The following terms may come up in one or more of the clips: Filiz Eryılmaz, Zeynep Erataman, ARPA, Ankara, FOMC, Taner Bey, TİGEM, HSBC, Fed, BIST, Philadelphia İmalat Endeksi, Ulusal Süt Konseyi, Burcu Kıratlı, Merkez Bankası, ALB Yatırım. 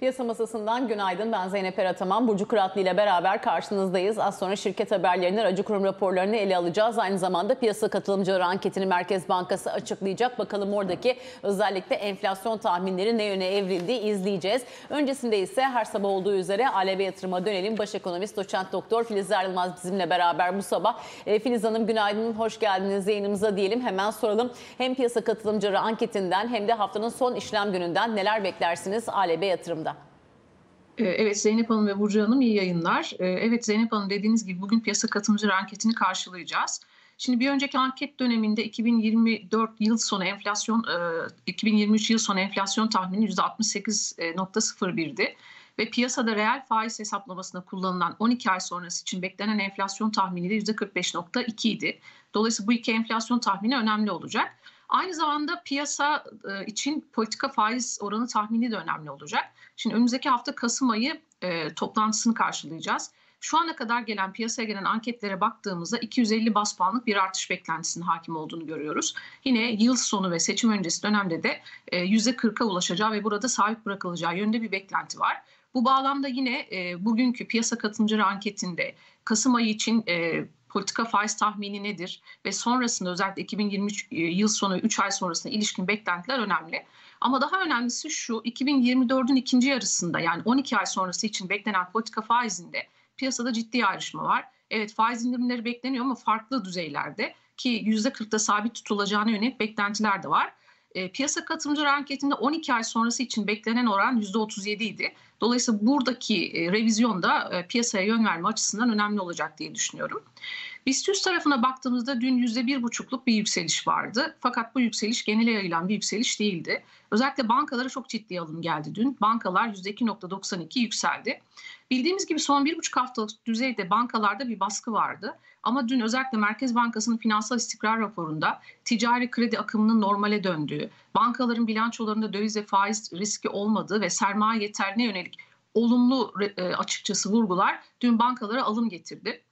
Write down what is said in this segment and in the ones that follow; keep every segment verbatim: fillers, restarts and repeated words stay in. Piyasa Masası'ndan günaydın. Ben Zeynep Erataman. Burcu Kıratlı ile beraber karşınızdayız. Az sonra şirket haberlerini, aracı kurum raporlarını ele alacağız. Aynı zamanda piyasa katılımcıları anketini Merkez Bankası açıklayacak. Bakalım oradaki özellikle enflasyon tahminleri ne yöne evrildiği izleyeceğiz. Öncesinde ise her sabah olduğu üzere A L B Yatırım'a dönelim. Baş ekonomist doçent doktor Filiz Eryılmaz bizimle beraber bu sabah. E, Filiz Hanım günaydın, hoş geldiniz yayınımıza diyelim. Hemen soralım. Hem piyasa katılımcıları anketinden hem de haftanın son işlem gününden neler beklersiniz A L B Yatırım'da? Evet Zeynep Hanım ve Burcu Hanım iyi yayınlar. Evet Zeynep Hanım, dediğiniz gibi bugün piyasa katılımcıları anketini karşılayacağız. Şimdi bir önceki anket döneminde iki bin yirmi dört yıl sonu enflasyon, iki bin yirmi üç yıl sonu enflasyon tahmini yüzde altmış sekiz nokta sıfır bir'di ve piyasada reel faiz hesaplamasına kullanılan on iki ay sonrası için beklenen enflasyon tahmini de yüzde kırk beş nokta iki idi. Dolayısıyla bu iki enflasyon tahmini önemli olacak. Aynı zamanda piyasa için politika faiz oranı tahmini de önemli olacak. Şimdi önümüzdeki hafta Kasım ayı e, toplantısını karşılayacağız. Şu ana kadar gelen piyasaya gelen anketlere baktığımızda iki yüz elli baz puanlık bir artış beklentisinin hakim olduğunu görüyoruz. Yine yıl sonu ve seçim öncesi dönemde de e, yüzde kırk'a ulaşacağı ve burada sabit bırakılacağı yönünde bir beklenti var. Bu bağlamda yine e, bugünkü piyasa katılımcıları anketinde Kasım ayı için e, politika faiz tahmini nedir ve sonrasında özellikle iki bin yirmi üç yıl sonu üç ay sonrasına ilişkin beklentiler önemli. Ama daha önemlisi şu, iki bin yirmi dört'ün ikinci yarısında yani on iki ay sonrası için beklenen politika faizinde piyasada ciddi ayrışma var. Evet, faiz indirimleri bekleniyor ama farklı düzeylerde ki yüzde kırk'ta sabit tutulacağına yönelik beklentiler de var. E, piyasa katılımcıları anketinde on iki ay sonrası için beklenen oran yüzde otuz yedi idi. Dolayısıyla buradaki e, revizyon da e, piyasaya yön verme açısından önemli olacak diye düşünüyorum. BIST yüz tarafına baktığımızda dün yüzde bir buçuk'luk bir yükseliş vardı. Fakat bu yükseliş genele yayılan bir yükseliş değildi. Özellikle bankalara çok ciddi alım geldi dün. Bankalar yüzde iki nokta doksan iki yükseldi. Bildiğimiz gibi son bir buçuk haftalık düzeyde bankalarda bir baskı vardı. Ama dün özellikle Merkez Bankası'nın finansal istikrar raporunda ticari kredi akımının normale döndüğü, bankaların bilançolarında döviz ve faiz riski olmadığı ve sermaye yeterliğine yönelik olumlu açıkçası vurgular dün bankalara alım getirdi.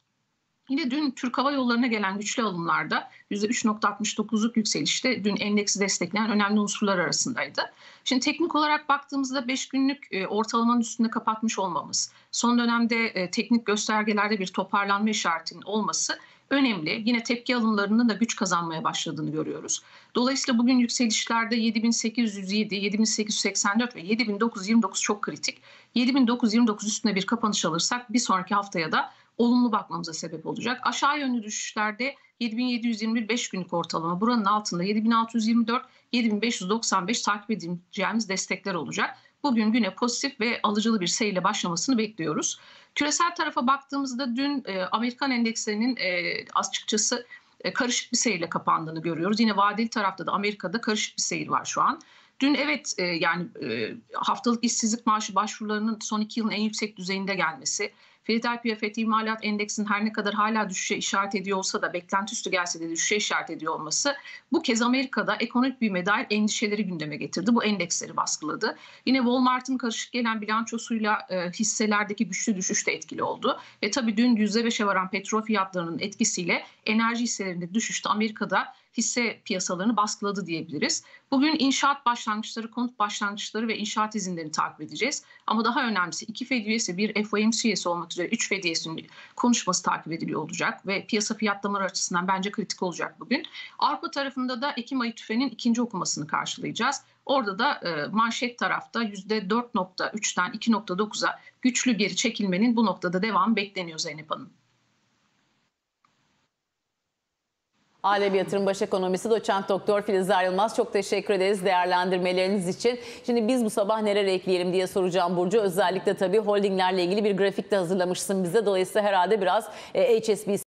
Yine dün Türk Hava Yolları'na gelen güçlü alımlarda yüzde üç nokta altmış dokuz'luk yükselişte dün endeksi destekleyen önemli unsurlar arasındaydı. Şimdi teknik olarak baktığımızda beş günlük ortalamanın üstünde kapatmış olmamız, son dönemde teknik göstergelerde bir toparlanma işaretinin olması önemli. Yine tepki alımlarının da güç kazanmaya başladığını görüyoruz. Dolayısıyla bugün yükselişlerde yedi bin sekiz yüz yedi, yedi bin sekiz yüz seksen dört ve yedi bin dokuz yüz yirmi dokuz çok kritik. yedi bin dokuz yüz yirmi dokuz üstüne bir kapanış alırsak bir sonraki haftaya da olumlu bakmamıza sebep olacak. Aşağı yönlü düşüşlerde yedi bin yedi yüz yirmi bir beş günlük ortalama, buranın altında yedi bin altı yüz yirmi dört, yedi bin beş yüz doksan beş takip edeceğimiz destekler olacak. Bugün güne pozitif ve alıcılı bir seyirle başlamasını bekliyoruz. Küresel tarafa baktığımızda dün e, Amerikan endekslerinin e, açıkçası e, karışık bir seyirle kapandığını görüyoruz. Yine vadeli tarafta da Amerika'da karışık bir seyir var şu an. Dün evet e, yani e, haftalık işsizlik maaşı başvurularının son iki yılın en yüksek düzeyinde gelmesi, Philadelphia İmalat Endeksinin her ne kadar hala düşüşe işaret ediyor olsa da beklenti üstü gelse de düşüşe işaret ediyor olması bu kez Amerika'da ekonomik büyüme dair endişeleri gündeme getirdi. Bu endeksleri baskıladı. Yine Walmart'ın karışık gelen bilançosuyla e, hisselerdeki güçlü düşüş de etkili oldu. Ve tabii dün yüzde beş'e varan petrol fiyatlarının etkisiyle enerji hisselerinde düşüşte Amerika'da hisse piyasalarını baskıladı diyebiliriz. Bugün inşaat başlangıçları, konut başlangıçları ve inşaat izinlerini takip edeceğiz. Ama daha önemlisi iki Fed üyesi, bir F O M C üyesi olmak üzere üç Fed üyesinin konuşması takip ediliyor olacak ve piyasa fiyatlamaları açısından bence kritik olacak bugün. ARPA tarafında da Ekim ayı tüfenin ikinci okumasını karşılayacağız. Orada da e, manşet tarafta yüzde dört nokta üç'ten iki nokta dokuz'a güçlü geri çekilmenin bu noktada devamı bekleniyor Zeynep Hanım. A L B Yatırım Baş Ekonomisti Doçent Doktor Filiz Eryılmaz, çok teşekkür ederiz değerlendirmeleriniz için. Şimdi biz bu sabah neler ekleyelim diye soracağım Burcu. Özellikle tabii holdinglerle ilgili bir grafik de hazırlamışsın bize. Dolayısıyla herhalde biraz H S B C